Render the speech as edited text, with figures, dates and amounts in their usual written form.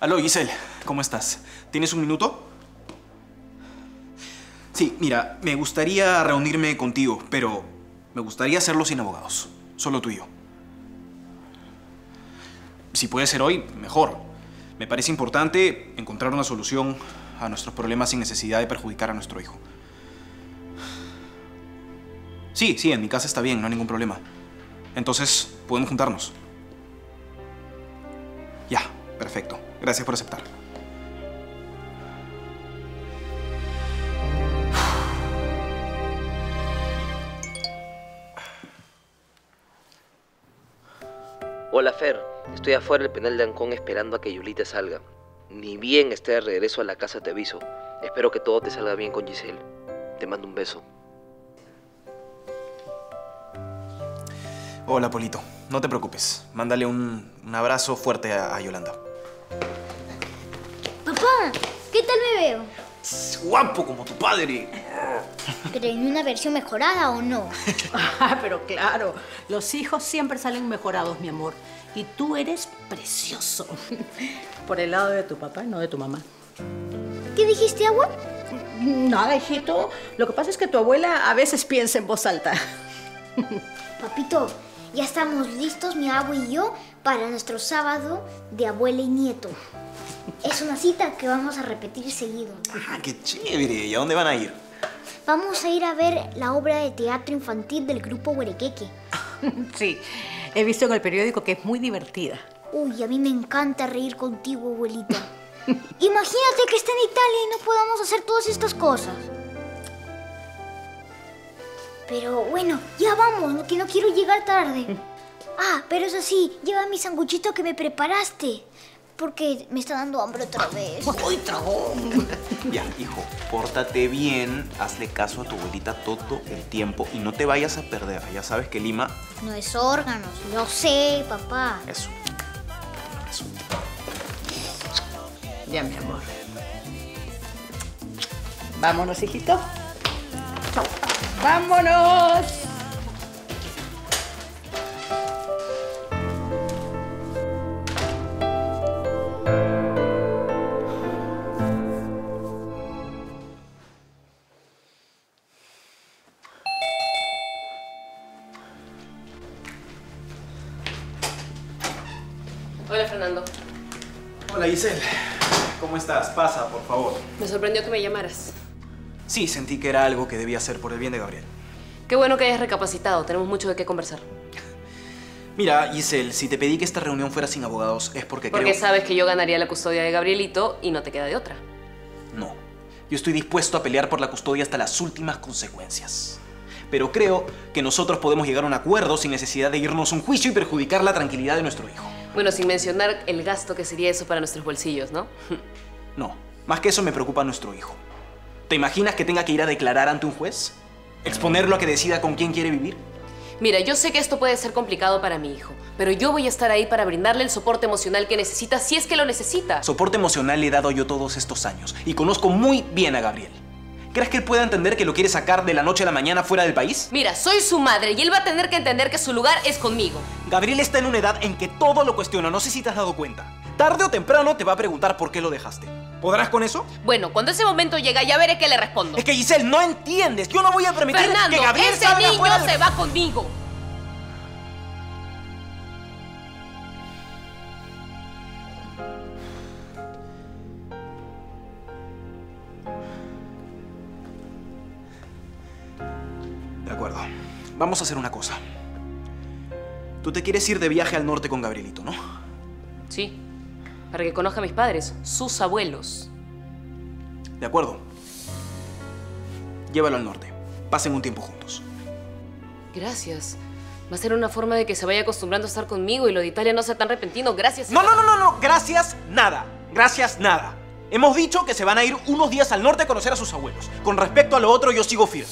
Aló, Gisel, ¿cómo estás? ¿Tienes un minuto? Sí, mira, me gustaría reunirme contigo, pero me gustaría hacerlo sin abogados. Solo tú y yo. Si puede ser hoy, mejor. Me parece importante encontrar una solución a nuestros problemas sin necesidad de perjudicar a nuestro hijo. Sí, en mi casa está bien, no hay ningún problema. Entonces, podemos juntarnos. Ya, perfecto. Gracias por aceptar. Hola, Fer. Estoy afuera del penal de Ancón esperando a que Yulita salga. Ni bien esté de regreso a la casa te aviso. Espero que todo te salga bien con Giselle. Te mando un beso. Hola, Polito. No te preocupes. Mándale un abrazo fuerte a Yolanda. Papá, ¿qué tal me veo? Guapo como tu padre. ¿Pero en una versión mejorada o no? Ah, pero claro. Los hijos siempre salen mejorados, mi amor. Y tú eres precioso. Por el lado de tu papá, no de tu mamá. ¿Qué dijiste, abuela? Nada, hijito. Lo que pasa es que tu abuela a veces piensa en voz alta. Papito, ya estamos listos, mi abu y yo, para nuestro sábado de abuela y nieto. Es una cita que vamos a repetir seguido. ¡Ah, qué chévere! ¿Y a dónde van a ir? Vamos a ir a ver la obra de teatro infantil del grupo Huerequeque. Sí, he visto en el periódico que es muy divertida. Uy, a mí me encanta reír contigo, abuelita. Imagínate que esté en Italia y no podamos hacer todas estas cosas. Pero bueno, ya vamos, que no quiero llegar tarde. Ah, pero eso sí, lleva mi sanguchito que me preparaste. Porque me está dando hambre otra vez. ¡Uy, tragón! Ya, hijo, pórtate bien, hazle caso a tu abuelita todo el tiempo y no te vayas a perder. Ya sabes que Lima... No es órganos, lo sé, papá. Eso. Eso. Ya, mi amor. Vámonos, hijito. Chao. ¡Vámonos! Hola, Fernando. Hola, Gisel. ¿Cómo estás? Pasa, por favor. Me sorprendió que me llamaras. Sí, sentí que era algo que debía hacer por el bien de Gabriel. Qué bueno que hayas recapacitado. Tenemos mucho de qué conversar. Mira, Gisel, si te pedí que esta reunión fuera sin abogados es porque creo... Porque sabes que yo ganaría la custodia de Gabrielito y no te queda de otra. No. Yo estoy dispuesto a pelear por la custodia hasta las últimas consecuencias. Pero creo que nosotros podemos llegar a un acuerdo sin necesidad de irnos a un juicio y perjudicar la tranquilidad de nuestro hijo. Bueno, sin mencionar el gasto que sería eso para nuestros bolsillos, ¿no? No. Más que eso me preocupa a nuestro hijo. ¿Te imaginas que tenga que ir a declarar ante un juez? ¿Exponerlo a que decida con quién quiere vivir? Mira, yo sé que esto puede ser complicado para mi hijo, pero yo voy a estar ahí para brindarle el soporte emocional que necesita, si es que lo necesita. Soporte emocional le he dado yo todos estos años y conozco muy bien a Gabriel. ¿Crees que él pueda entender que lo quiere sacar de la noche a la mañana fuera del país? Mira, soy su madre y él va a tener que entender que su lugar es conmigo. Gabriel está en una edad en que todo lo cuestiona, no sé si te has dado cuenta. Tarde o temprano te va a preguntar por qué lo dejaste. ¿Podrás con eso? Bueno, cuando ese momento llega ya veré qué le respondo. Es que Giselle, no entiendes. Yo no voy a permitir Fernando, que Gabriel salga niño fuera del... se va conmigo. De acuerdo. Vamos a hacer una cosa. Tú te quieres ir de viaje al norte con Gabrielito, ¿no? Sí. Para que conozca a mis padres, sus abuelos. De acuerdo. Llévalo al norte. Pasen un tiempo juntos. Gracias. Va a ser una forma de que se vaya acostumbrando a estar conmigo y lo de Italia no sea tan repentino. Gracias. No. Gracias, nada. Gracias, nada. Hemos dicho que se van a ir unos días al norte a conocer a sus abuelos. Con respecto a lo otro, yo sigo firme.